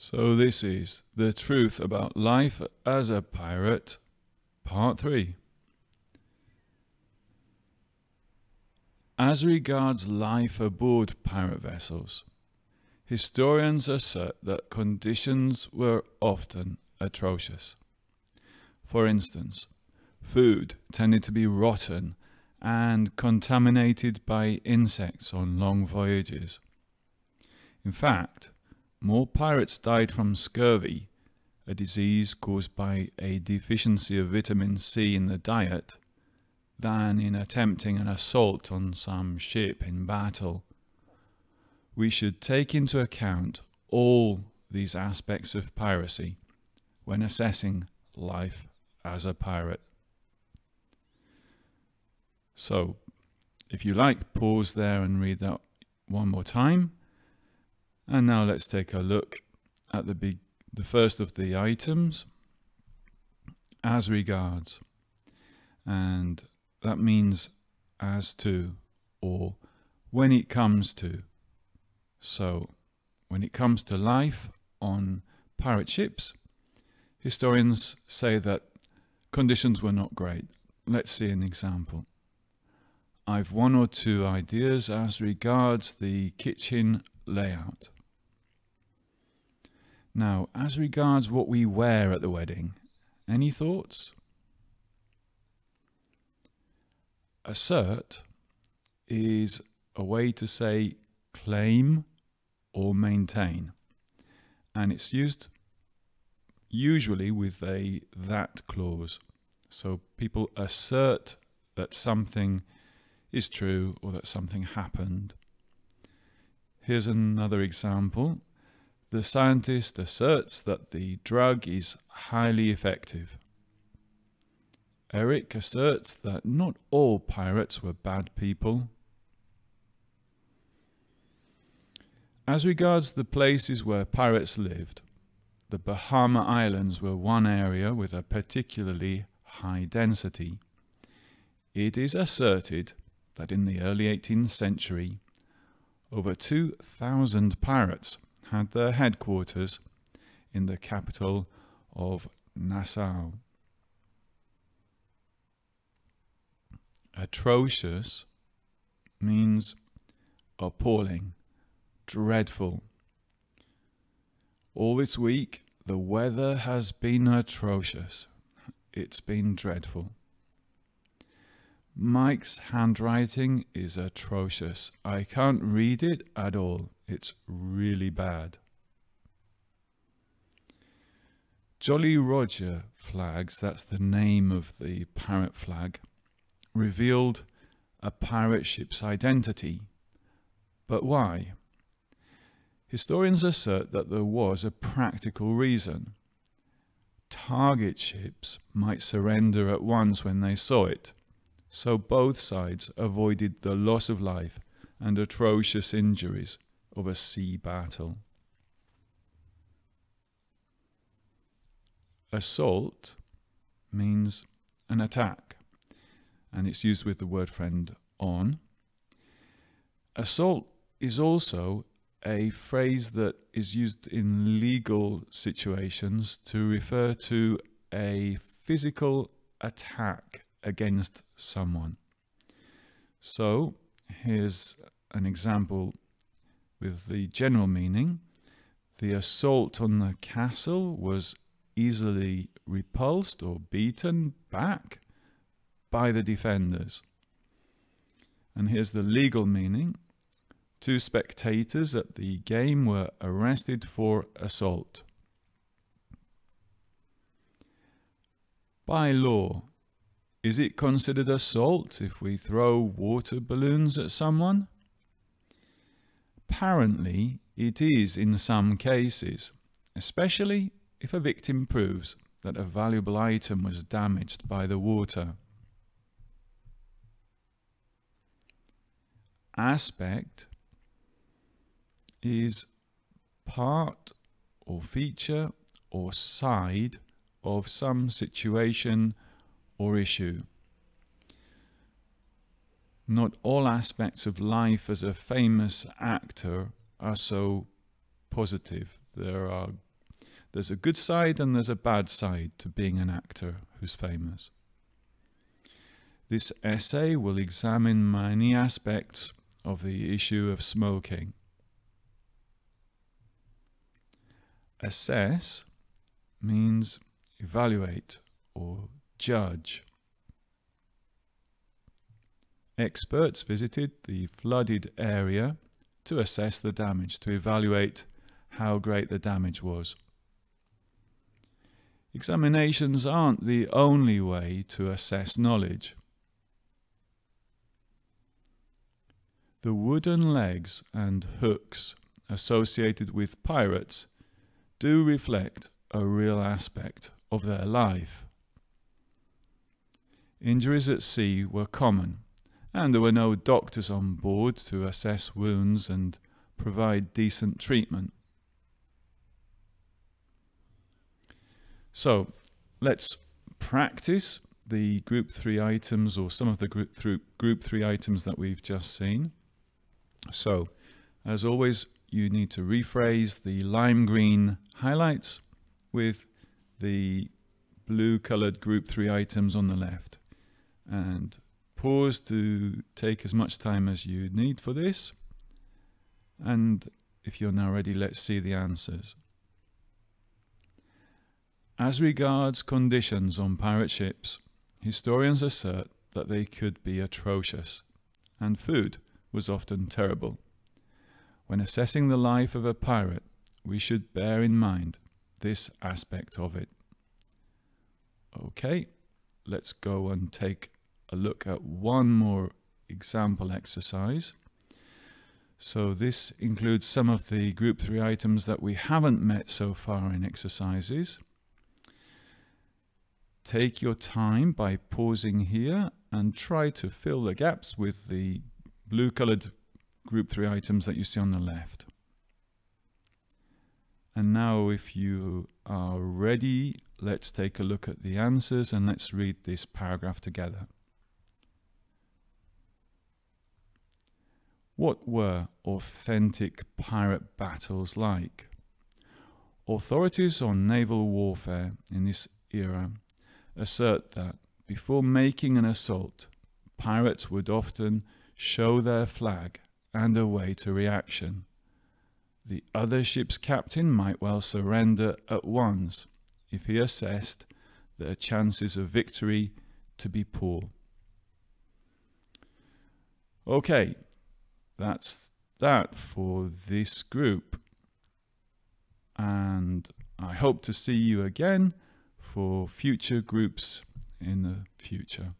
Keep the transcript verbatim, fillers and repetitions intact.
So this is The Truth About Life as a Pirate, Part three. As regards life aboard pirate vessels, historians assert that conditions were often atrocious. For instance, food tended to be rotten and contaminated by insects on long voyages. In fact, more pirates died from scurvy, a disease caused by a deficiency of vitamin C in the diet, than in attempting an assault on some ship in battle. We should take into account all these aspects of piracy when assessing life as a pirate. So, if you like, pause there and read that one more time. And now let's take a look at the, big, the first of the items, as regards. And that means as to, or when it comes to. So, when it comes to life on pirate ships, historians say that conditions were not great. Let's see an example. I've one or two ideas as regards the kitchen layout. Now, as regards what we wear at the wedding, any thoughts? Assert is a way to say claim or maintain, and it's used usually with a that clause. So people assert that something is true or that something happened. Here's another example. The scientist asserts that the drug is highly effective. Eric asserts that not all pirates were bad people. As regards the places where pirates lived, the Bahama Islands were one area with a particularly high density. It is asserted that in the early eighteenth century, over two thousand pirates had their headquarters in the capital of Nassau. Atrocious means appalling, dreadful. All this week, the weather has been atrocious. It's been dreadful. Mike's handwriting is atrocious. I can't read it at all. It's really bad. Jolly Roger flags, that's the name of the pirate flag, revealed a pirate ship's identity. But why? Historians assert that there was a practical reason. Target ships might surrender at once when they saw it, so both sides avoided the loss of life and atrocious injuries of a sea battle. Assault means an attack, and it's used with the word friend on. Assault is also a phrase that is used in legal situations to refer to a physical attack against someone. So here's an example with the general meaning. The assault on the castle was easily repulsed or beaten back by the defenders. And here's the legal meaning. Two spectators at the game were arrested for assault. By law, is it considered assault if we throw water balloons at someone? Apparently, it is in some cases, especially if a victim proves that a valuable item was damaged by the water. Aspect is part or feature or side of some situation or issue. Not all aspects of life as a famous actor are so positive. There are There's a good side and there's a bad side to being an actor who's famous. This essay will examine many aspects of the issue of smoking. Assess means evaluate or judge. Experts visited the flooded area to assess the damage, to evaluate how great the damage was. Examinations aren't the only way to assess knowledge. The wooden legs and hooks associated with pirates do reflect a real aspect of their life. Injuries at sea were common, and there were no doctors on board to assess wounds and provide decent treatment. So let's practice the group three items, or some of the group, th group three items that we've just seen. So as always, you need to rephrase the lime green highlights with the blue colored group three items on the left, and pause to take as much time as you need for this. And if you're now ready, let's see the answers. As regards conditions on pirate ships, historians assert that they could be atrocious, and food was often terrible. When assessing the life of a pirate, we should bear in mind this aspect of it. Okay, let's go and take a look at one more example exercise. So this includes some of the group three items that we haven't met so far in exercises. Take your time by pausing here and try to fill the gaps with the blue colored group three items that you see on the left. And now, if you are ready, let's take a look at the answers and let's read this paragraph together. What were authentic pirate battles like? Authorities on naval warfare in this era assert that before making an assault, pirates would often show their flag and await a reaction. The other ship's captain might well surrender at once if he assessed their chances of victory to be poor. Okay, that's that for this group, and I hope to see you again for future groups in the future.